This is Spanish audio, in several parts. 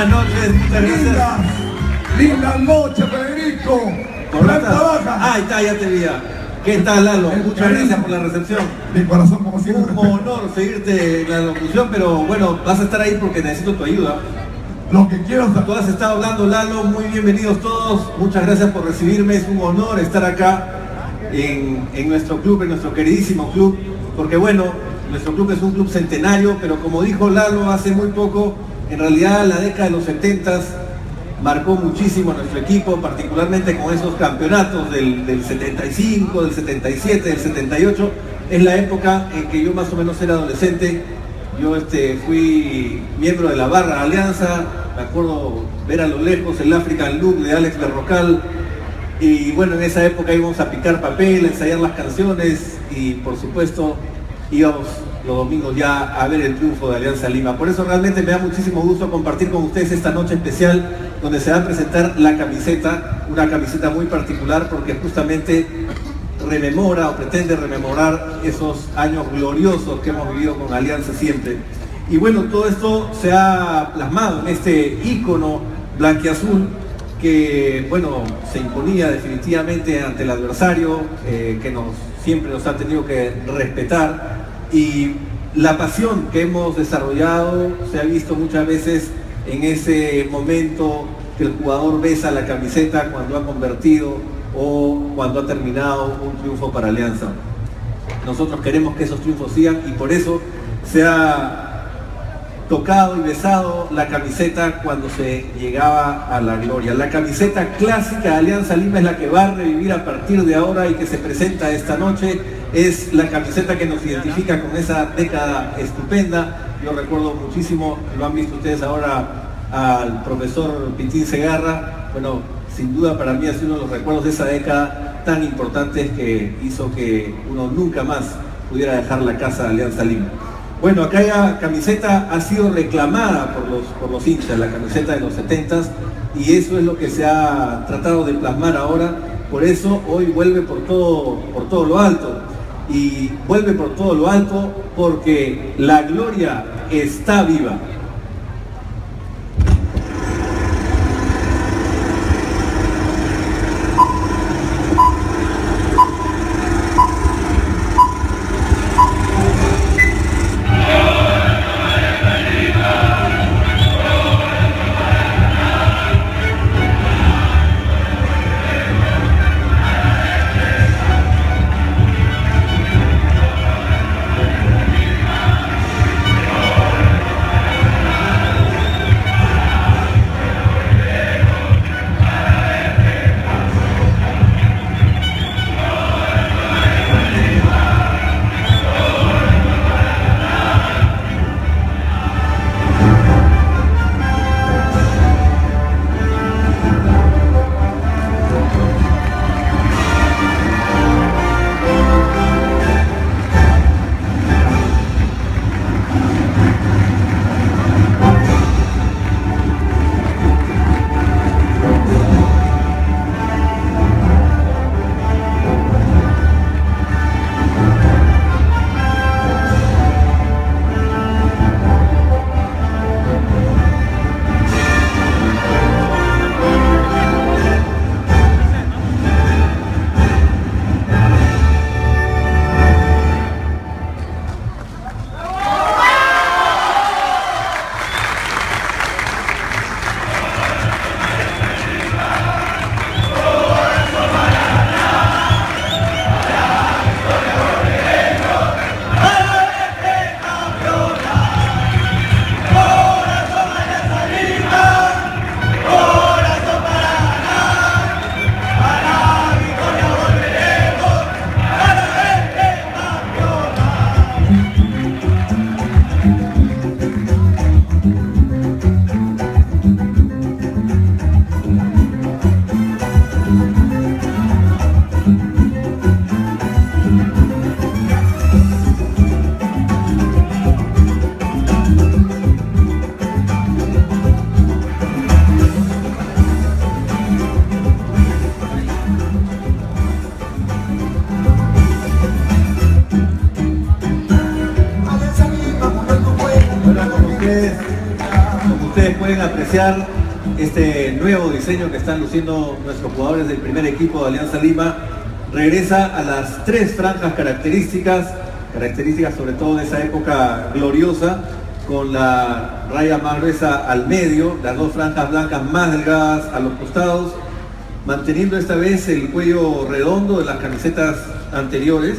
Buenas noches, muchas gracias. Lindas noches, Federico. Planta baja. Ahí está, ya te vi. ¿Qué tal, Lalo? Muchas gracias por la recepción. Mi corazón, como siempre. Un honor seguirte en la locución, pero bueno, vas a estar ahí porque necesito tu ayuda. Lo que quiero saber. Tú has estado hablando, Lalo, muy bienvenidos todos. Muchas gracias por recibirme, es un honor estar acá en nuestro club, en nuestro queridísimo club, porque bueno, nuestro club es un club centenario, pero como dijo Lalo hace muy poco, en realidad la década de los 70s marcó muchísimo a nuestro equipo, particularmente con esos campeonatos del 75, del 77, del 78, es la época en que yo más o menos era adolescente. Yo fui miembro de la barra Alianza, me acuerdo ver a lo lejos el African Loop de Alex Berrocal, y bueno, en esa época íbamos a picar papel, a ensayar las canciones y por supuesto íbamos los domingos ya a ver el triunfo de Alianza Lima. Por eso realmente me da muchísimo gusto compartir con ustedes esta noche especial donde se va a presentar la camiseta, una camiseta muy particular porque justamente rememora o pretende rememorar esos años gloriosos que hemos vivido con Alianza siempre. Y bueno, todo esto se ha plasmado en este ícono blanquiazul que, bueno, se imponía definitivamente ante el adversario, que siempre nos ha tenido que respetar, y la pasión que hemos desarrollado se ha visto muchas veces en ese momento que el jugador besa la camiseta cuando ha convertido o cuando ha terminado un triunfo para Alianza. Nosotros queremos que esos triunfos sigan y por eso se ha tocado y besado la camiseta cuando se llegaba a la gloria. La camiseta clásica de Alianza Lima es la que va a revivir a partir de ahora y que se presenta esta noche. Es la camiseta que nos identifica con esa década estupenda. Yo recuerdo muchísimo, lo han visto ustedes ahora al profesor Pitín Segarra. Bueno, sin duda para mí es uno de los recuerdos de esa década tan importantes que hizo que uno nunca más pudiera dejar la casa de Alianza Lima. Bueno, acá la camiseta ha sido reclamada por los hinchas, la camiseta de los 70s, y eso es lo que se ha tratado de plasmar ahora. Por eso hoy vuelve por todo lo alto, y vuelve por todo lo alto porque la gloria está viva. Como ustedes pueden apreciar, este nuevo diseño que están luciendo nuestros jugadores del primer equipo de Alianza Lima regresa a las tres franjas características sobre todo de esa época gloriosa, con la raya más gruesa al medio, las dos franjas blancas más delgadas a los costados, manteniendo esta vez el cuello redondo de las camisetas anteriores.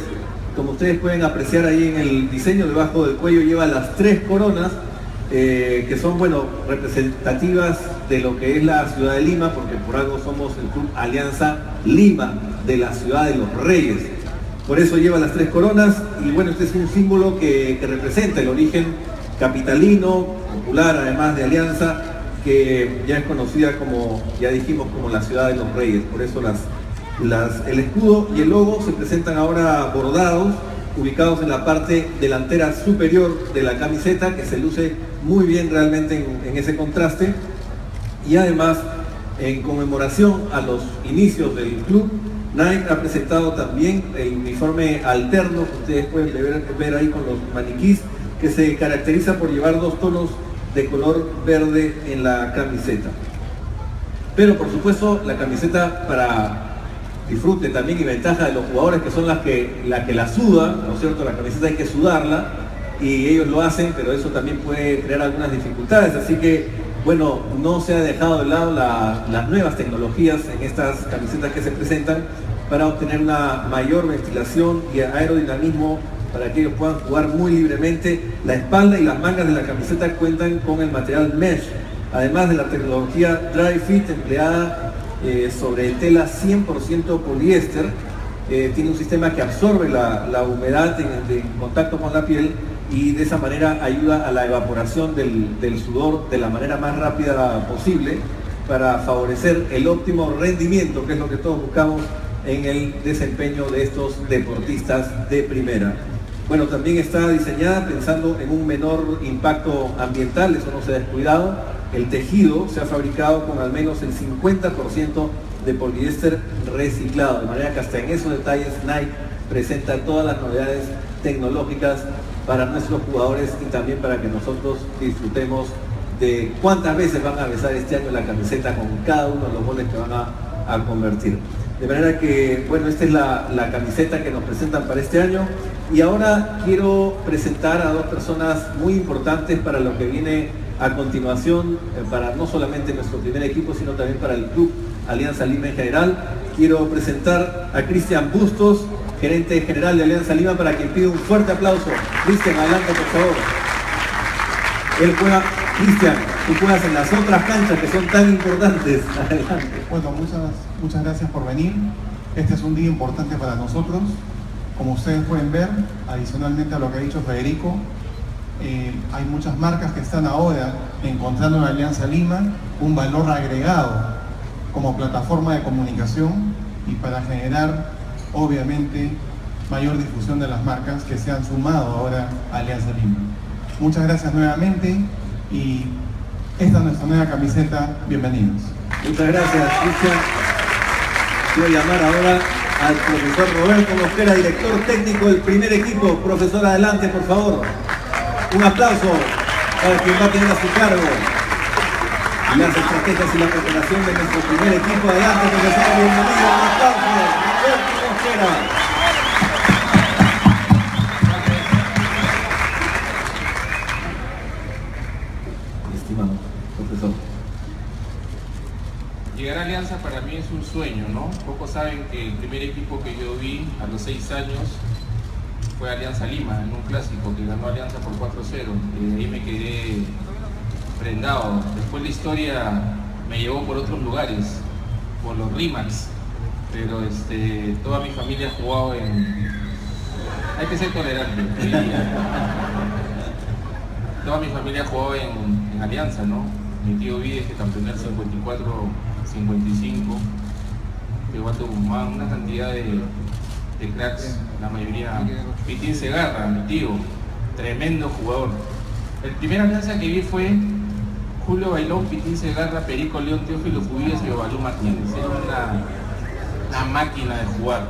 Como ustedes pueden apreciar ahí en el diseño, debajo del cuello lleva las tres coronas, que son, bueno, representativas de lo que es la ciudad de Lima, porque por algo somos el club Alianza Lima, de la ciudad de los reyes. Por eso lleva las tres coronas, y bueno, este es un símbolo que representa el origen capitalino, popular, además de Alianza, que ya es conocida, como ya dijimos, como la ciudad de los reyes. Por eso el escudo y el logo se presentan ahora bordados, ubicados en la parte delantera superior de la camiseta, que se luce muy bien realmente en ese contraste. Y además, en conmemoración a los inicios del club, Nike ha presentado también el uniforme alterno, que ustedes pueden ver ahí con los maniquís, que se caracteriza por llevar dos tonos de color verde en la camiseta. Pero por supuesto, la camiseta, para disfrute también y ventaja de los jugadores, que son las que la sudan, ¿no es cierto? La camiseta hay que sudarla, y ellos lo hacen, pero eso también puede crear algunas dificultades, así que bueno, no se ha dejado de lado las nuevas tecnologías en estas camisetas que se presentan, para obtener una mayor ventilación y aerodinamismo, para que ellos puedan jugar muy libremente. La espalda y las mangas de la camiseta cuentan con el material mesh, además de la tecnología dry fit empleada sobre tela 100% poliéster. Tiene un sistema que absorbe la humedad en contacto con la piel, y de esa manera ayuda a la evaporación del sudor de la manera más rápida posible, para favorecer el óptimo rendimiento, que es lo que todos buscamos en el desempeño de estos deportistas de primera. Bueno, también está diseñada pensando en un menor impacto ambiental, eso no se ha descuidado. El tejido se ha fabricado con al menos el 50% de poliéster reciclado, de manera que hasta en esos detalles Nike presenta todas las novedades tecnológicas para nuestros jugadores, y también para que nosotros disfrutemos de cuántas veces van a besar este año la camiseta con cada uno de los goles que van a convertir. De manera que, bueno, esta es la camiseta que nos presentan para este año. Y ahora quiero presentar a dos personas muy importantes para lo que viene a continuación, para no solamente nuestro primer equipo, sino también para el club Alianza Lima en general. Quiero presentar a Cristian Bustos, gerente general de Alianza Lima, para quien pido un fuerte aplauso. Cristian, adelante por favor. Cristian, tú juegas en las otras canchas que son tan importantes. Adelante. Bueno, muchas gracias por venir. Este es un día importante para nosotros. Como ustedes pueden ver, adicionalmente a lo que ha dicho Federico, hay muchas marcas que están ahora encontrando en Alianza Lima un valor agregado como plataforma de comunicación, y para generar obviamente mayor difusión de las marcas que se han sumado ahora a Alianza Lima. Muchas gracias nuevamente, y esta es nuestra nueva camiseta. Bienvenidos. Muchas gracias, Cristian. Quiero llamar ahora al profesor Roberto Mosquera, director técnico del primer equipo. Profesor, adelante por favor. Un aplauso para quien va a tener a su cargo las estrategias y la preparación de nuestro primer equipo. Adelante, profesor, bienvenido. Un aplauso, Roberto Mosquera. Estimado profesor, llegar a Alianza para mí es un sueño, ¿no? Pocos saben que el primer equipo que yo vi a los 6 años fue Alianza Lima, en un clásico que ganó Alianza por 4-0, y ahí me quedé prendado. Después la historia me llevó por otros lugares, por los Rimax, pero toda mi familia ha jugado en... Hay que ser tolerante. Toda mi familia ha jugado en Alianza, ¿no? Mi tío Vides, que campeón del 54-55, Eduardo Guzmán, una cantidad de cracks, la mayoría. Pitín Segarra, mi tío, tremendo jugador. El primer Alianza que vi fue Julio Bailón, Pitín Segarra, Perico León, Teófilo Cubillas y Ovalú Martínez. Era una máquina de jugar.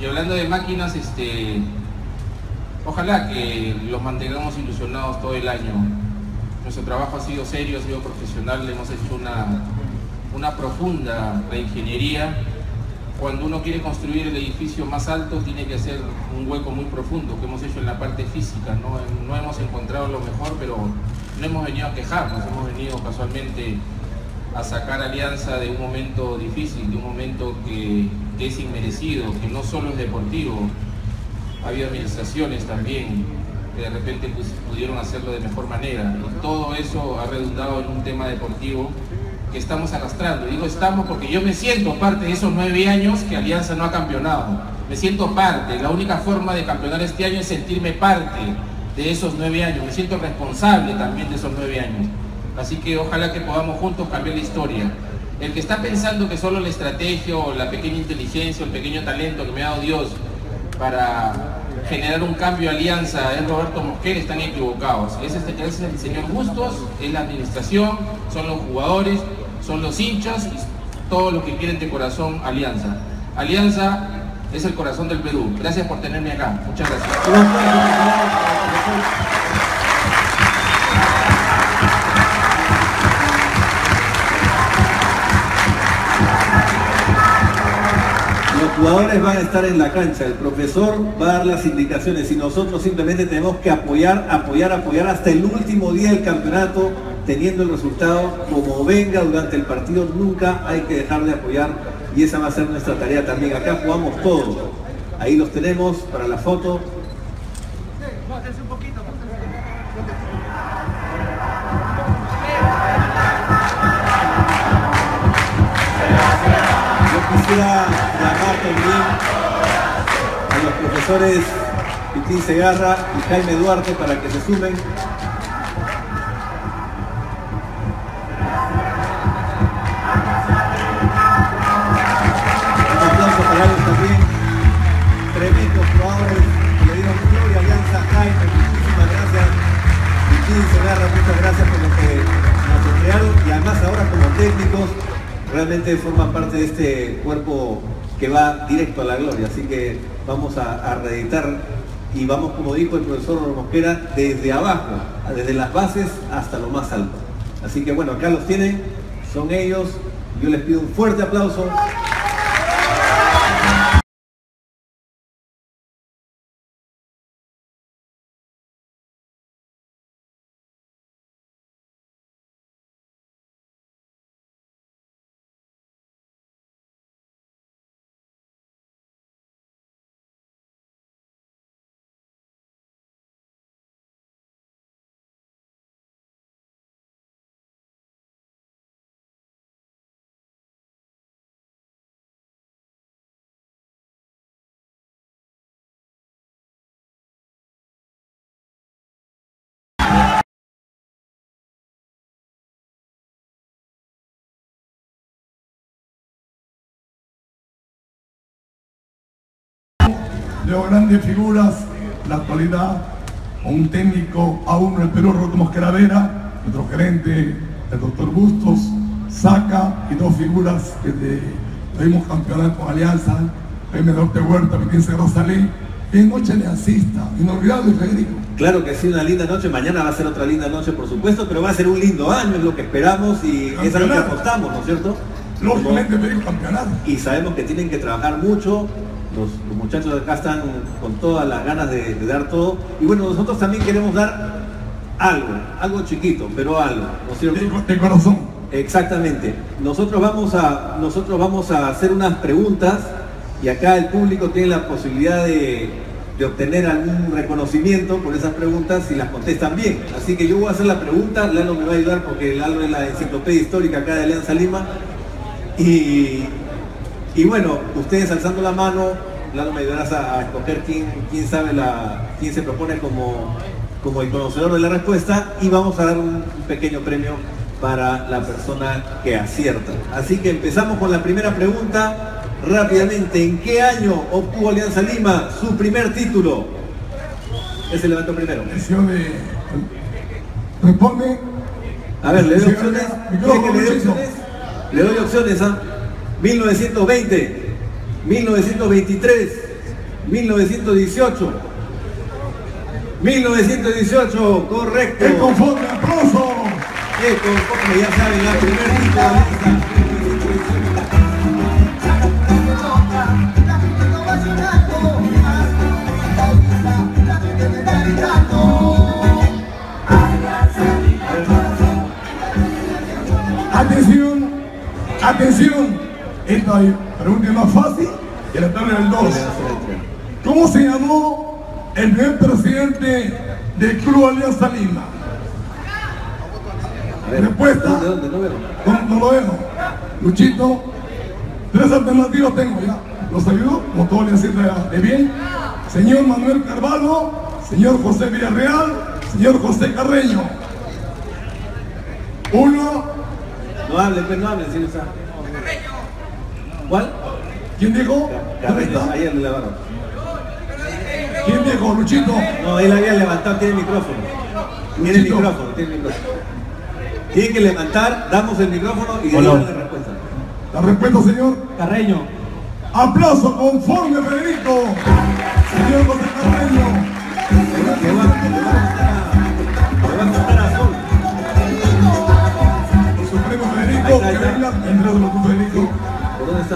Y hablando de máquinas, ojalá que los mantengamos ilusionados todo el año. nuestro trabajo ha sido serio, ha sido profesional, le hemos hecho una profunda reingeniería. Cuando uno quiere construir el edificio más alto, tiene que hacer un hueco muy profundo, que hemos hecho en la parte física, no hemos encontrado lo mejor, pero no hemos venido a quejarnos, hemos venido casualmente a sacar alianza de un momento difícil, de un momento que es inmerecido, que no solo es deportivo, ha habido administraciones también que de repente pudieron hacerlo de mejor manera. Y todo eso ha redundado en un tema deportivo que estamos arrastrando. Digo estamos porque yo me siento parte de esos 9 años que Alianza no ha campeonado. Me siento parte. La única forma de campeonar este año es sentirme parte de esos 9 años. Me siento responsable también de esos 9 años. Así que ojalá que podamos juntos cambiar la historia. El que está pensando que solo la estrategia o la pequeña inteligencia o el pequeño talento que me ha dado Dios para generar un cambio de Alianza es Roberto Mosquera, están equivocados. Es el señor Bustos, es la administración, son los jugadores, son los hinchas y todos los que quieren de corazón Alianza. Alianza es el corazón del Perú. Gracias por tenerme acá. Muchas gracias. Los jugadores van a estar en la cancha, el profesor va a dar las indicaciones y nosotros simplemente tenemos que apoyar hasta el último día del campeonato, teniendo el resultado como venga durante el partido. Nunca hay que dejar de apoyar y esa va a ser nuestra tarea también. Acá jugamos todos, ahí los tenemos para la foto. Yo quisiera a los profesores Pitín Segarra y Jaime Duarte para que se sumen. Un aplauso para ellos también. Tremendos jugadores que le dieron gloria a Alianza. Jaime, muchísimas gracias. Pitín Segarra, muchas gracias por lo que nos entregaron y además ahora como técnicos realmente forman parte de este cuerpo que va directo a la gloria, así que vamos a reeditar y vamos, como dijo el profesor Mosquera, desde abajo, desde las bases hasta lo más alto. Así que bueno, acá los tienen, son ellos, yo les pido un fuerte aplauso. Veo grandes figuras en la actualidad, un técnico a uno del Perú, Roberto Mosquera Vera, nuestro gerente, el doctor Bustos, Saca y 2 figuras que tuvimos campeonato con Alianza, Jaime Duarte Huerta, Pitín Segarra Salé, en noche de asista, inolvidable, Federico. Claro que sí, una linda noche, mañana va a ser otra linda noche por supuesto, pero va a ser un lindo año, es lo que esperamos y campeonato. Es a lo que apostamos, ¿no es cierto? Lógicamente pedimos campeonato. Y sabemos que tienen que trabajar mucho. Los muchachos de acá están con todas las ganas de dar todo. Y bueno, nosotros también queremos dar algo chiquito, pero algo, ¿no es cierto? De corazón. Exactamente. Nosotros vamos a hacer unas preguntas y acá el público tiene la posibilidad de obtener algún reconocimiento por esas preguntas si las contestan bien. Así que yo voy a hacer la pregunta, Lalo me va a ayudar porque Lalo es la enciclopedia histórica acá de Alianza Lima. Y bueno, ustedes alzando la mano, Lalo me ayudarás a escoger quién se propone como el conocedor de la respuesta y vamos a dar un pequeño premio para la persona que acierta. Así que empezamos con la primera pregunta rápidamente. ¿En qué año obtuvo Alianza Lima su primer título? Ese levantó primero. Responde. A ver, le doy opciones. Le doy opciones a 1920, 1923, 1918, 1918, correcto. ¡Que confunde, aplauso! Esto, como ya saben, la primer disco de esta. Atención, atención, esto es para un tema fácil y la tabla del 2. ¿Cómo se llamó el primer presidente del Club Alianza Lima? Respuesta, no lo vemos. Luchito, tres alternativas tengo ya. ¿Los ayudo? Como todos le hacen de bien. Señor Manuel Carvalho, señor José Villarreal, señor José Carreño. Uno. No hable, pues no hable, si no está. ¿Cuál? ¿Quién dijo? ¿Dónde está? Ayer le levantaron. ¿Quién dijo, Luchito? No, él había levantado, tiene el micrófono. Tiene el micrófono, tiene el micrófono. Tiene que levantar, damos el micrófono y le damos la respuesta. ¿La respuesta, señor? Carreño. Aplauso conforme, Federico. Señor José Carreño.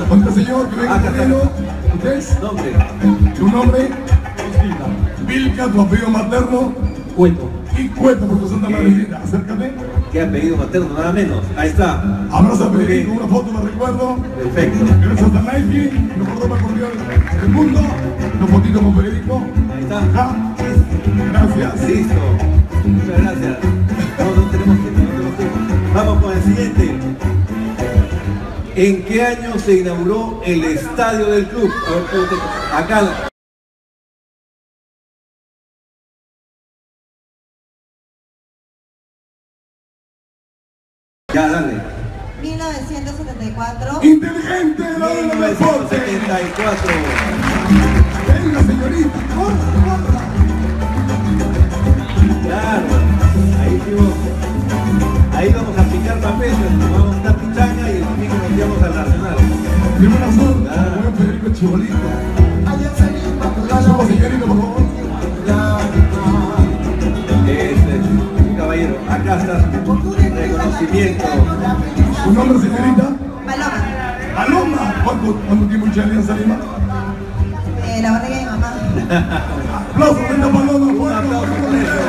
¿Cuánto señor? Que venga conmigo. ¿Usted es? ¿Nombre? ¿Tu nombre? Vilca, tu apellido materno. Cueto. Y Cueto, por tu santa madrecita. Acércate. ¿Qué apellido materno? Nada menos. Ahí está. Abraza a Federico, una foto me recuerdo. Perfecto. Gracias a Nike, nos cortó para el mundo. Una fotito con Federico. Ahí está. Ajá. Gracias. Listo. Muchas gracias. No, no tenemos tiempo, no tenemos tiempo. Vamos con el siguiente. ¿En qué año se inauguró el estadio del club? Acá. Ya, dale. 1974. Inteligente, dale el deporte. 1974. Venga, señorita, corra. Claro, ahí vamos. Ahí vamos a picar papeles, vamos a estar pichanga y el domingo nos llevamos al Nacional. Primero azul, voy a pedir con chibolito. Somos señorito, por favor. Este, caballero, acá está su reconocimiento. ¿Su nombre, señorita? Paloma. Paloma, ¿cuánto tiempo de Alianza Lima? La barriga de mi mamá. Aplausos, venga Paloma, un aplauso por eso.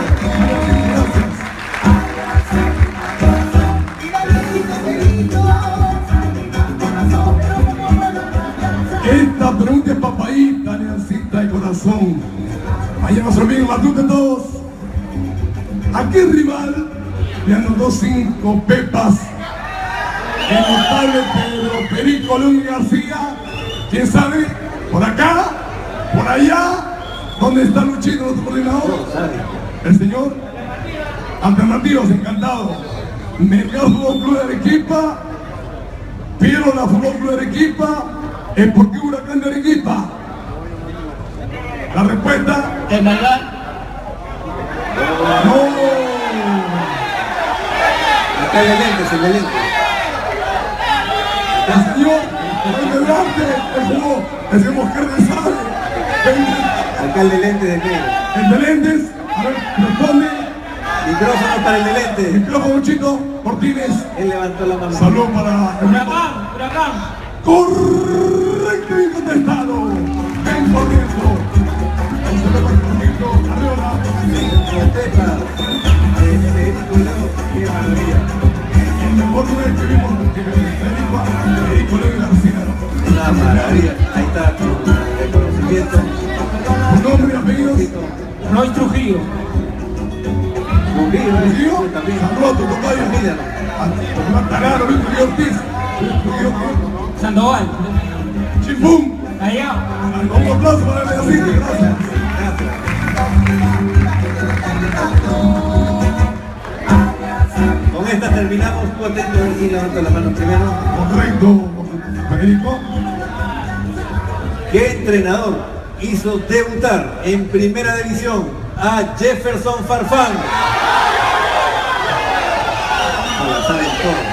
Esta pregunta es papayita, Aliancita de corazón. Allá nuestro amigo Matute 2. ¿A qué rival le anotó 5 pepas? El notable Pedro Perico León García. ¿Quién sabe? ¿Por acá? ¿Por allá? ¿Dónde está Luchito, nuestro coordinador? El señor. Alternativos, encantado. Mercado Fútbol Club de Arequipa. Piero la Fútbol Club de Arequipa. ¿El por qué Huracán de Arequipa? La respuesta. ¿El Melgar? No. Acá hay lente, se me lente. El señor, el delante, el señor Mosquera de Sade. Acá el de lentes de negro. El de lentes, a ver, responde. Micrófono para el de lentes. Micrófono, Chito Martínez. Él levantó la mano. Salud para el Huracán, Huracán. Correcto y contestado. Ven por dentro. El mejor nivel que vimos en la maravilla. Ahí está el conocimiento. ¿Tu nombre y apellidos? Roy Trujillo. Trujillo. Trujillo. Sandoval. Chifum. Allá. Un aplauso para el así. Gracias. Gracias. Con esta terminamos. Tú atento y levanta la mano primero. Correcto. Federico. ¿Qué entrenador hizo debutar en primera división a Jefferson Farfán? No la saben todos.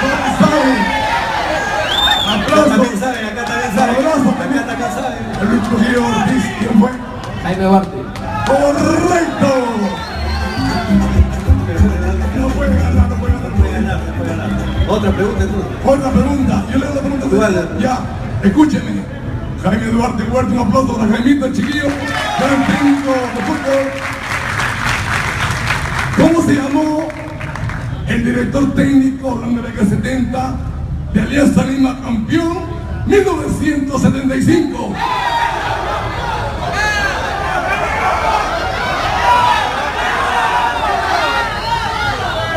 Todos escogió Ortiz, ¿quién fue? Jaime Duarte. ¡Correcto! No puede ganar. Otra pregunta, tú. Yo le doy la pregunta. Tú. Ya, escúcheme. Jaime Duarte, fuerte un aplauso para Jaimito, el chiquillo, gran técnico de fútbol. ¿Cómo se llamó el director técnico de la década 70 de Alianza Lima campeón 1975?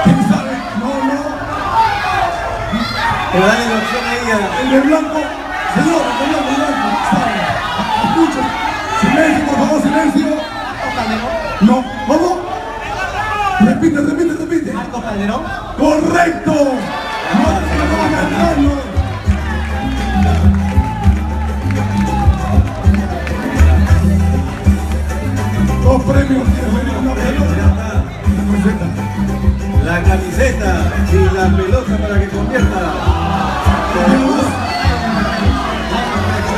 ¿Quién sabe? No. Te dan la opción ahí. El de blanco. Señor, el de blanco. ¿Sabe? Escuchen. Silencio, por favor, silencio. No. ¿Cómo? Repite. ¿Marco Calderón? ¡Correcto! ¡No! ¡Dos premios! La camiseta y la pelota para que convierta.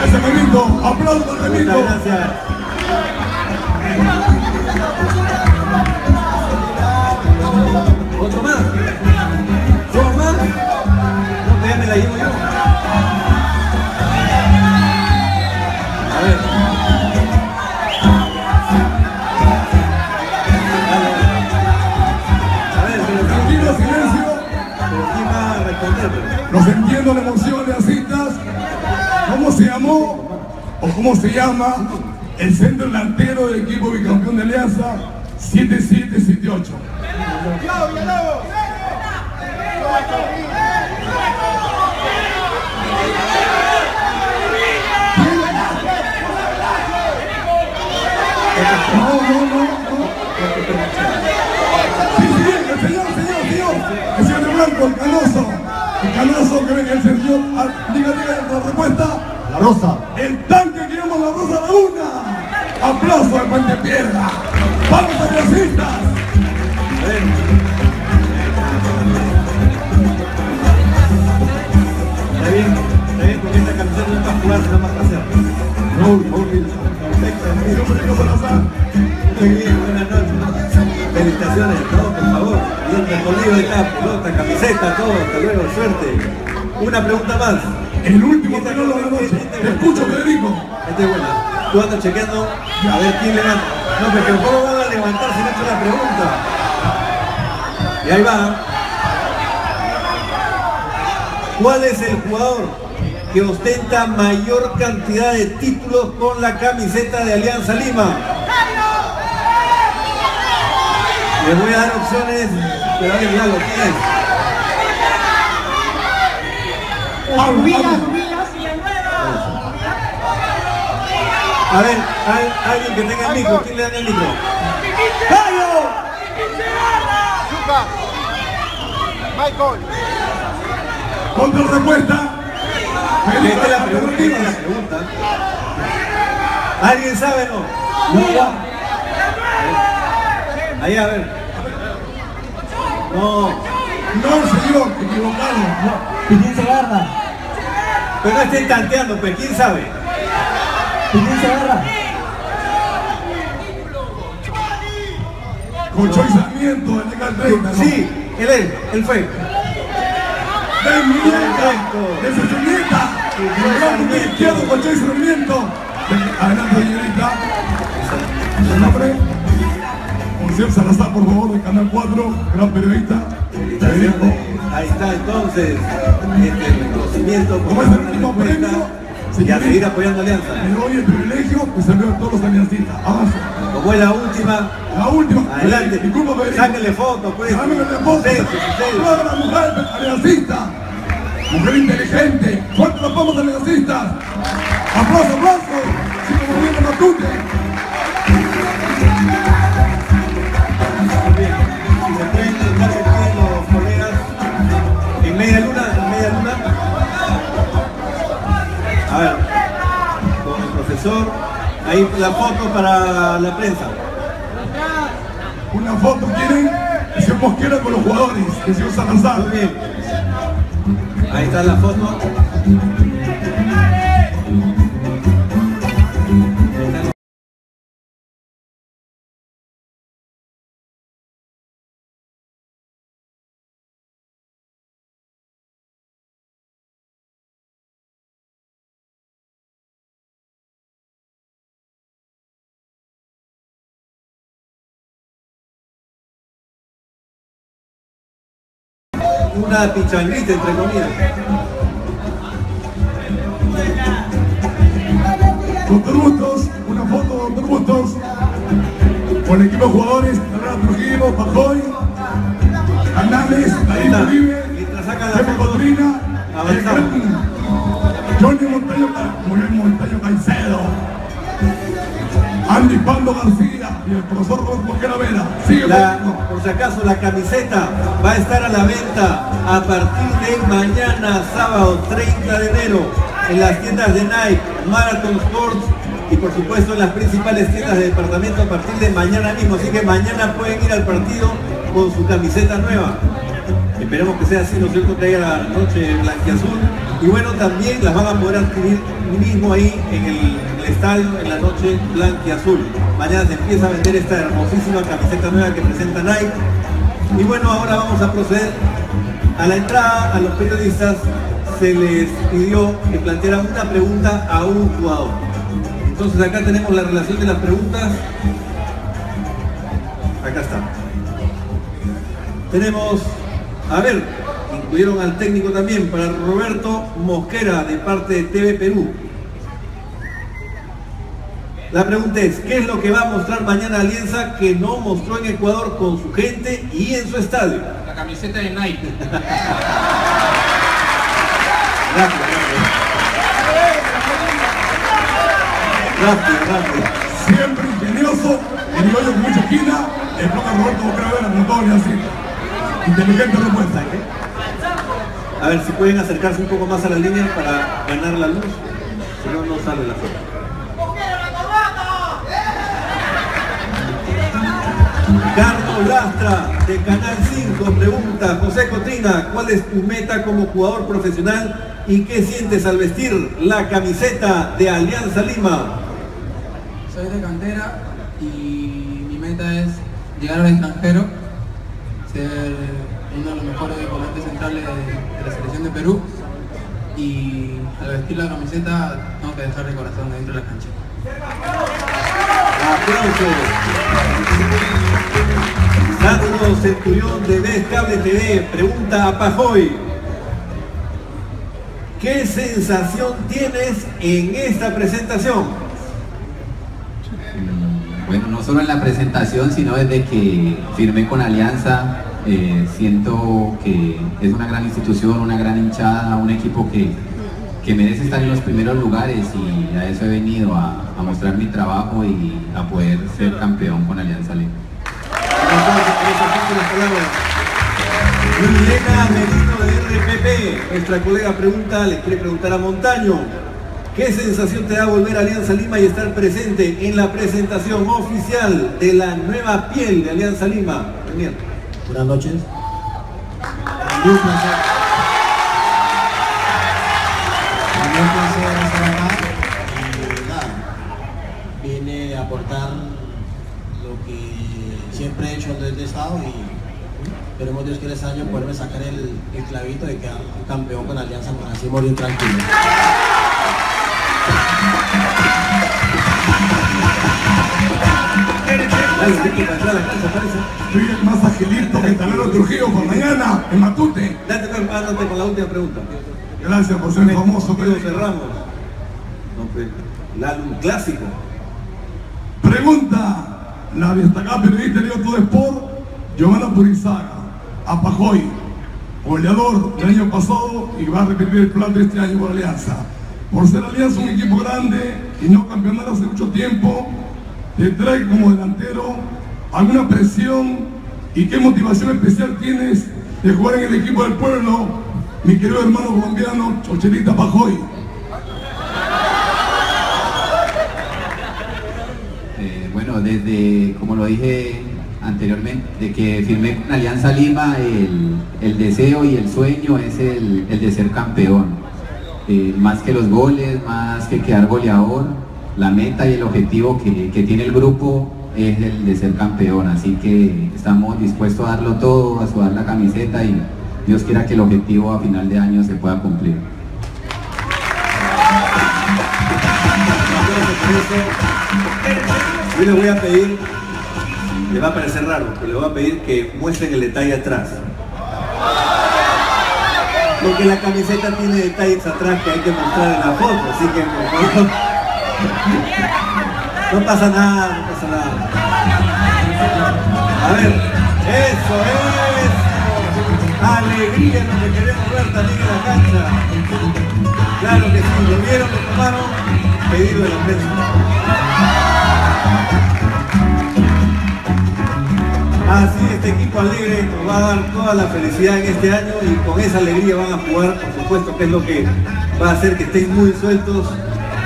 ¡Ese Remito! ¡Aplausos, Remito! Muchas gracias. ¿Otro más? ¿Dos más? No, déjame la llevo yo. A ver. Pero tranquilo, silencio. Pero ¿quién va a responder? Los entiendo la emoción de las citas. ¿Cómo se llamó o cómo se llama el centro delantero del equipo bicampeón de Alianza 7778? El señor de blanco, el canoso que venga el señor, diga la respuesta. La rosa. El tanque que llama la rosa a la una. Aplauso al puente pierda. Vamos a las cintas. Está bien, porque esta camiseta no es para jugar, sino para hacer. Muy bien, buenas noches. Felicitaciones, todos, por favor. Bien recorrido de esta pelota, camiseta, todo. Hasta luego, suerte. Una pregunta más. El último telón de la noche. Te escucho, Federico. Este es bueno. Tú andas chequeando a ver quién le gana. No, pero ¿cómo van a levantar si no he hecho la pregunta? Y ahí va. ¿Cuál es el jugador que ostenta mayor cantidad de títulos con la camiseta de Alianza Lima? Les voy a dar opciones, pero ahí ya lo tienen. A ver, alguien que tenga el micro, ¿quién le da el micro? Michael. Contra respuesta. Felipe la pregunta. ¿Alguien sabe o no? No. Ahí a ver. No, señor, equivocado. ¿Quién se agarra? Pero no estén tanteando, pues, ¿quién sabe? ¿Quién se agarra? Cocho y Sarmiento, el de sí, él fue. De su señorita, el izquierdo, Cocho y Sarmiento. Adelante, señorita. Su nombre, Monseñor Salazar, por favor, de Canal 4, gran periodista. Ahí está, entonces, el reconocimiento. Como es el último premio, y a seguir apoyando Alianza. Le doy el privilegio que se vean todos los aliancistas. Avanza. Como es la última. Adelante. Disculpa, Federico. Sáquenle fotos, pues. Todas las mujeres aliancistas. Mujer inteligente. Fuerte las palmas aliancistas. Aplauso. Si como bien matute. Se pueden dedicar ustedes los colegas en media luna. A ver. Con el profesor. Ahí la foto para la prensa. Una foto quieren que se mosquera con los jugadores, que se usa lanzar. Muy bien. Ahí está la foto. una pichanguita entre comillas. Con tributos, una foto con tributos. Con el equipo de jugadores, Hernán Trujillo, Pajoy, Anales, David Uribe, Pepe Cotrina, Johnny Montaño Caicedo, Andy Pando García y el profesor Rosmo Queravera. Sigue por si acaso, la camiseta va a estar a la venta a partir de mañana, sábado 30 de enero, en las tiendas de Nike, Marathon Sports y por supuesto en las principales tiendas de departamento a partir de mañana mismo. Así que mañana pueden ir al partido con su camiseta nueva. Esperemos que sea así, ¿no es cierto?, que haya la noche blanquiazul. Y bueno, también las van a poder adquirir mismo ahí en el estadio, en la noche blanquiazul. Mañana se empieza a vender esta hermosísima camiseta nueva que presenta Nike. Y bueno, ahora vamos a proceder a la entrada. A los periodistas se les pidió que plantearan una pregunta a un jugador. Entonces acá tenemos la relación de las preguntas. Acá está. Tenemos... A ver, incluyeron al técnico también, para Roberto Mosquera, de parte de TV Perú. La pregunta es, ¿qué es lo que va a mostrar mañana Alianza que no mostró en Ecuador con su gente y en su estadio? La camiseta de Nike. Gracias, rápido. Siempre ingenioso, en el hoyo con mucha esquina, el propio Roberto Mosquera era un doble así. Inteligente respuesta, ¿eh? A ver si pueden acercarse un poco más a la línea para ganar la luz, si no, no sale la foto. Carlos Lastra, de Canal 5, pregunta: José Cotrina, ¿cuál es tu meta como jugador profesional y qué sientes al vestir la camiseta de Alianza Lima? Soy de cantera y mi meta es llegar al extranjero, ser uno de los mejores volantes centrales de la selección de Perú, y al vestir la camiseta tengo que dejar el corazón dentro de la cancha. ¡Aplausos! Sandro Centurión, de Descable TV, pregunta a Pajoy: ¿qué sensación tienes en esta presentación? Bueno, no solo en la presentación, sino desde que firmé con Alianza, siento que es una gran institución, una gran hinchada, un equipo que merece estar en los primeros lugares, y a eso he venido, a mostrar mi trabajo y a poder ser campeón con Alianza Lima. Liliana Merino, de RPP, nuestra colega, pregunta, le quiere preguntar a Montaño: ¿qué sensación te da volver a Alianza Lima y estar presente en la presentación oficial de la nueva piel de Alianza Lima? Daniel. Buenas noches. Un placer estar acá. Y nada, vine a aportar lo que siempre he hecho desde el Estado, y esperemos Dios que en este año poderme sacar el clavito de quedar campeón con Alianza, para así morir tranquilo. Soy el más agilito que Talero Trujillo por mañana en Matute. Date preparándote con la última pregunta. Gracias por ser famoso, Pedro. Cerramos. Un clásico. Pregunta la destacada periodista de Todo Sport, Giovanna Purizaga, a Pajoy, goleador del año pasado, y va a repetir el plan de este año por Alianza. Por ser Alianza un equipo grande y no campeonar hace mucho tiempo, te trae como delantero alguna presión, y qué motivación especial tienes de jugar en el equipo del pueblo, mi querido hermano colombiano Chochelita Pajoy. Bueno, desde, como lo dije anteriormente, de que firmé con Alianza Lima, el deseo y el sueño es el de ser campeón. Más que los goles, más que quedar goleador, la meta y el objetivo que tiene el grupo es el de ser campeón, así que estamos dispuestos a darlo todo, a sudar la camiseta, y Dios quiera que el objetivo a final de año se pueda cumplir. Yo les voy a pedir, les va a parecer raro, pero les voy a pedir que muestren el detalle atrás. porque la camiseta tiene detalles atrás que hay que mostrar en la foto, así que por favor. No pasa nada, no pasa nada. A ver, eso es alegría lo que queremos ver también en la cancha. Claro que sí, lo vieron, lo tomaron, pedido de la prensa. Así este equipo alegre nos va a dar toda la felicidad en este año y con esa alegría van a jugar, por supuesto, que es lo que va a hacer que estén muy sueltos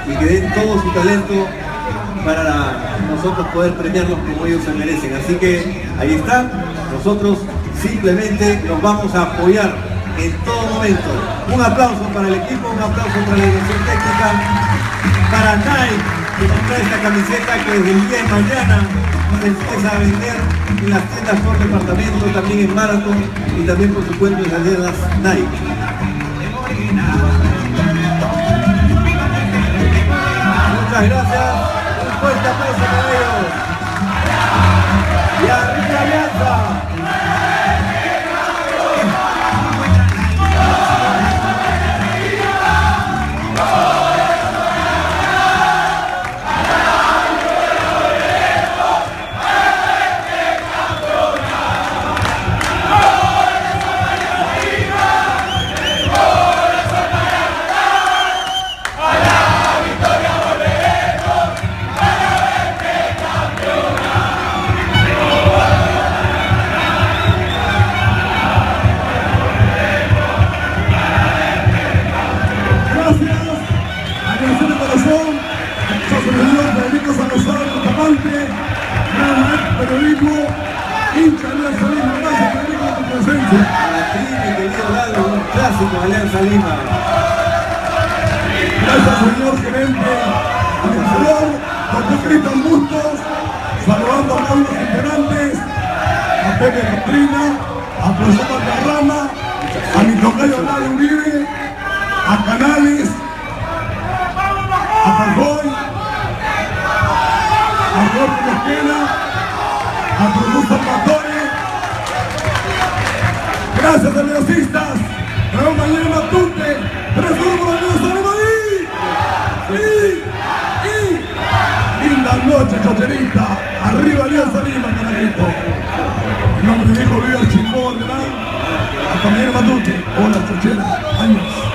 y que den todo su talento para nosotros poder premiarlos como ellos se merecen. Así que ahí está, nosotros simplemente los vamos a apoyar en todo momento. Un aplauso para el equipo, un aplauso para la dirección técnica, para Nike, que nos trae esta camiseta que desde el día de mañana se empieza a vender en las tiendas por departamento, también en Marathon y también por supuesto en las tiendas Nike. Muchas gracias, un fuerte aplauso para ellos. Y arriba Alianza. Alianza Lima. Gracias, señor gerente, al profesor, doctor Cristian Bustos, saludando a todos los integrantes, a Pepe Catrina, a Profesor Carrama, a mi tocayo Mario Uribe, a Canales, a Cargoy, a Jorge Mosquera, a Profesor Matore. Gracias a los asistas. Pero mañana Matute, resuelvo la luz de Madrid. Y linda noche, chocherita. Arriba Alianza Lima, carajito. El nombre de mi hijo vive al chingón, ¿verdad? Hasta mañana Matute. Hola, chochera. Años.